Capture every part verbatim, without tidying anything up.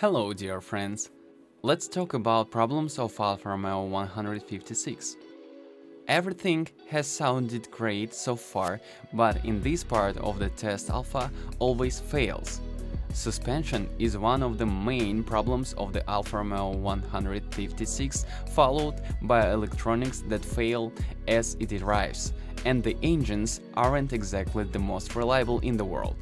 Hello dear friends, let's talk about problems of Alfa Romeo one fifty-six. Everything has sounded great so far, but in this part of the test Alfa always fails. Suspension is one of the main problems of the Alfa Romeo one fifty-six, followed by electronics that fail as it arrives, and the engines aren't exactly the most reliable in the world.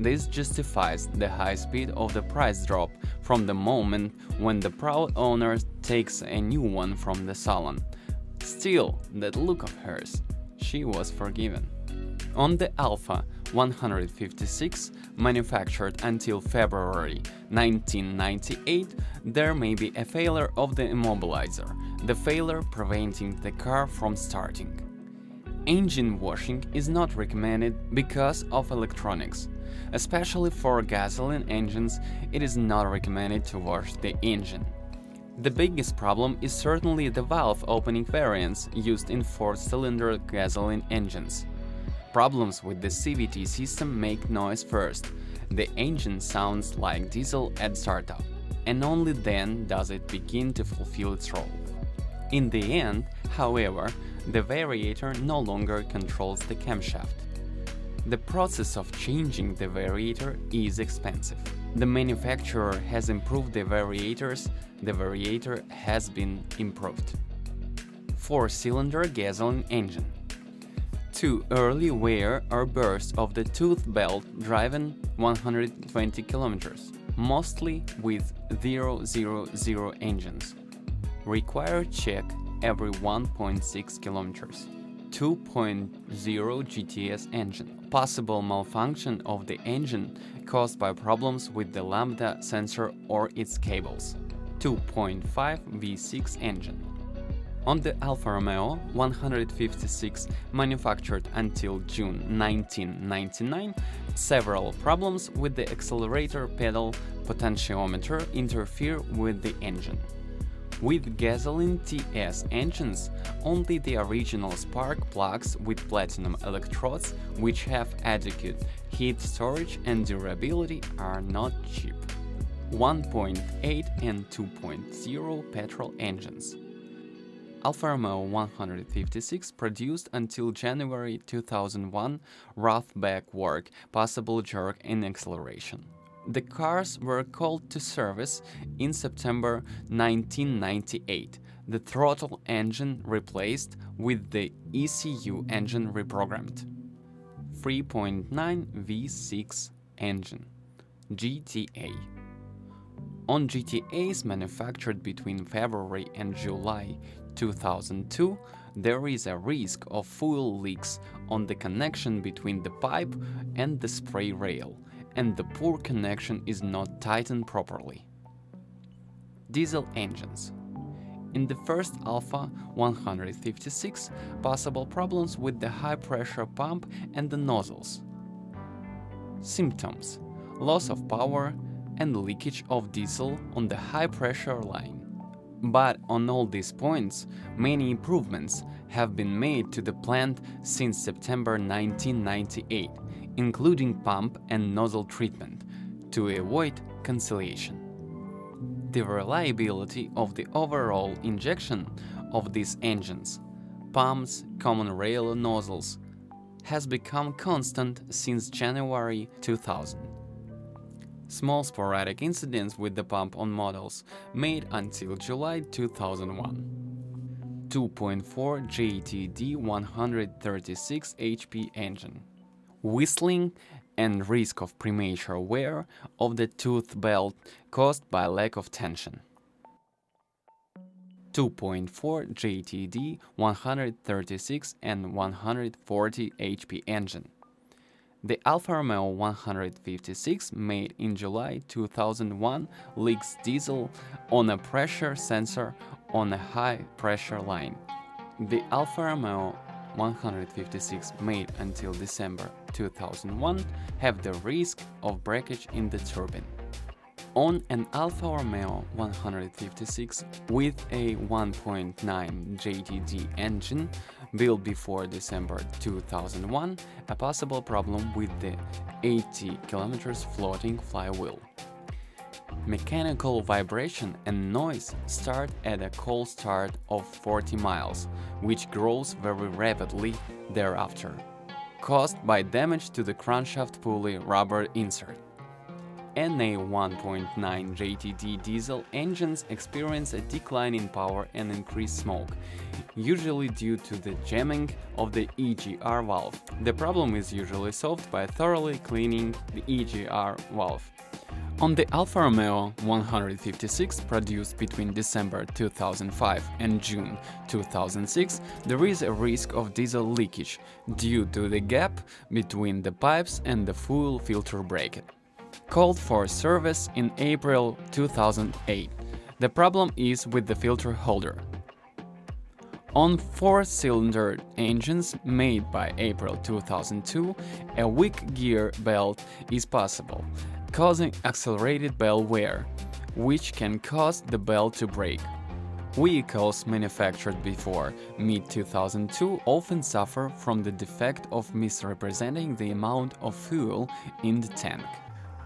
This justifies the high speed of the price drop from the moment when the proud owner takes a new one from the salon. Still, that look of hers, she was forgiven. On the Alfa one fifty-six, manufactured until February nineteen ninety-eight, there may be a failure of the immobilizer, the failure preventing the car from starting. Engine washing is not recommended because of electronics. Especially for gasoline engines, it is not recommended to wash the engine. The biggest problem is certainly the valve opening variance used in four-cylinder gasoline engines. Problems with the C V T system make noise first. The engine sounds like diesel at startup, and only then does it begin to fulfill its role. In the end, however, the variator no longer controls the camshaft. The process of changing the variator is expensive. The manufacturer has improved the variators, the variator has been improved. Four-cylinder gasoline engine. Too early wear or burst of the tooth belt driven one hundred twenty kilometers, mostly with zero zero zero engines. Required check every one point six kilometers. two point zero G T S engine. Possible malfunction of the engine caused by problems with the lambda sensor or its cables. two point five V six engine. On the Alfa Romeo one fifty-six, manufactured until June nineteen ninety-nine, several problems with the accelerator pedal potentiometer interfere with the engine. With gasoline T S engines, only the original spark plugs with platinum electrodes, which have adequate heat storage and durability, are not cheap. one point eight and two point zero petrol engines. Alfa Romeo one fifty-six produced until January two thousand one rough back work, possible jerk in acceleration. The cars were called to service in September nineteen ninety-eight, the throttle engine replaced with the E C U engine reprogrammed. three point nine V six engine. G T A. On G T As manufactured between February and July two thousand two, there is a risk of fuel leaks on the connection between the pipe and the spray rail, and the poor connection is not tightened properly. Diesel engines. In the first Alfa one fifty-six, possible problems with the high-pressure pump and the nozzles. Symptoms: loss of power and leakage of diesel on the high-pressure line. But on all these points, many improvements have been made to the plant since September nineteen ninety-eight, including pump and nozzle treatment, to avoid cancellation. The reliability of the overall injection of these engines, pumps, common rail nozzles, has become constant since January two thousand. Small sporadic incidents with the pump on models made until July two thousand one. two point four J T D one thirty-six H P engine. Whistling and risk of premature wear of the tooth belt caused by lack of tension. two point four J T D one thirty-six and one forty H P engine. The Alfa Romeo one fifty-six, made in July two thousand one, leaks diesel on a pressure sensor on a high pressure line. The Alfa Romeo one fifty-six, made until December two thousand one, have the risk of breakage in the turbine. On an Alfa Romeo one fifty-six with a one point nine J T D engine built before December two thousand one, a possible problem with the eighty kilometers floating flywheel. Mechanical vibration and noise start at a cold start of forty miles, which grows very rapidly thereafter, caused by damage to the crankshaft pulley rubber insert. N A one point nine J T D diesel engines experience a decline in power and increased smoke, usually due to the jamming of the E G R valve. The problem is usually solved by thoroughly cleaning the E G R valve. On the Alfa Romeo one fifty-six, produced between December two thousand five and June two thousand six, there is a risk of diesel leakage due to the gap between the pipes and the fuel filter bracket. Called for service in April two thousand eight. The problem is with the filter holder. On four-cylinder engines made by April two thousand two, a weak gear belt is possible, causing accelerated bell wear, which can cause the belt to break. Vehicles manufactured before mid two thousand two often suffer from the defect of misrepresenting the amount of fuel in the tank.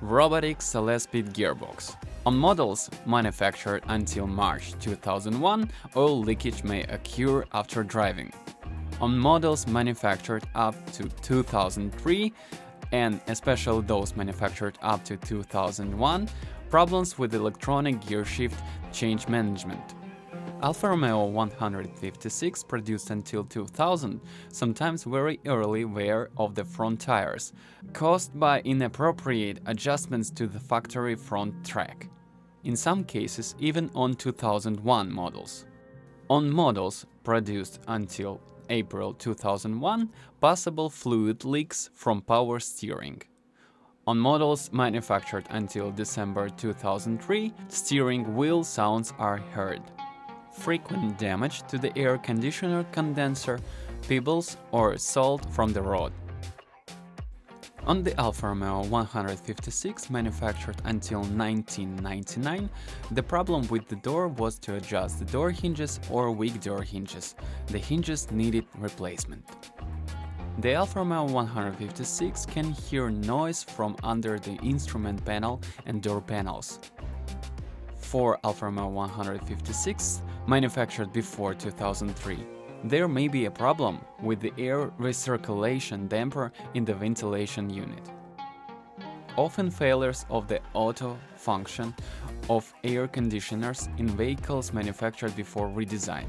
Robotic Selespeed gearbox. On models manufactured until March two thousand one, oil leakage may occur after driving. On models manufactured up to two thousand three, and especially those manufactured up to two thousand one, problems with electronic gear shift change management. Alfa Romeo one fifty-six, produced until two thousand, sometimes very early wear of the front tires, caused by inappropriate adjustments to the factory front track, in some cases even on two thousand one models. On models produced until April two thousand one, possible fluid leaks from power steering. On models manufactured until December two thousand three, steering wheel sounds are heard. Frequent damage to the air conditioner condenser, pebbles or salt from the road. On the Alfa Romeo one fifty-six, manufactured until nineteen ninety-nine, the problem with the door was to adjust the door hinges or weak door hinges. The hinges needed replacement. The Alfa Romeo one fifty-six can hear noise from under the instrument panel and door panels. For Alfa Romeo one fifty-six, manufactured before two thousand three, there may be a problem with the air recirculation damper in the ventilation unit. Often failures of the auto function of air conditioners in vehicles manufactured before redesign.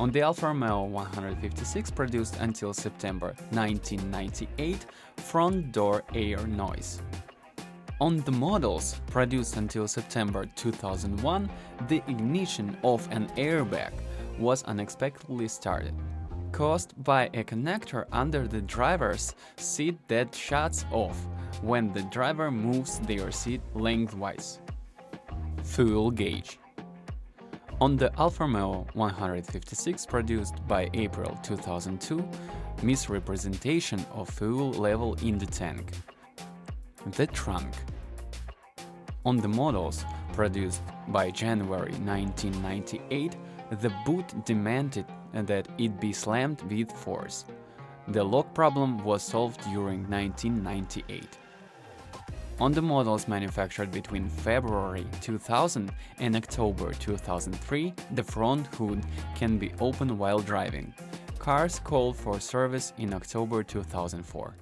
On the Alfa Romeo one fifty-six, produced until September nineteen ninety-eight, front door air noise. On the models produced until September two thousand one, the ignition of an airbag was unexpectedly started, caused by a connector under the driver's seat that shuts off when the driver moves their seat lengthwise. Fuel gauge. On the Alfa Romeo one fifty-six, produced by April two thousand two, misrepresentation of fuel level in the tank. The trunk. On the models produced by January nineteen ninety-eight, the boot demanded that it be slammed with force. The lock problem was solved during nineteen ninety-eight. On the models manufactured between February two thousand and October two thousand three, the front hood can be opened while driving. Cars called for service in October two thousand four.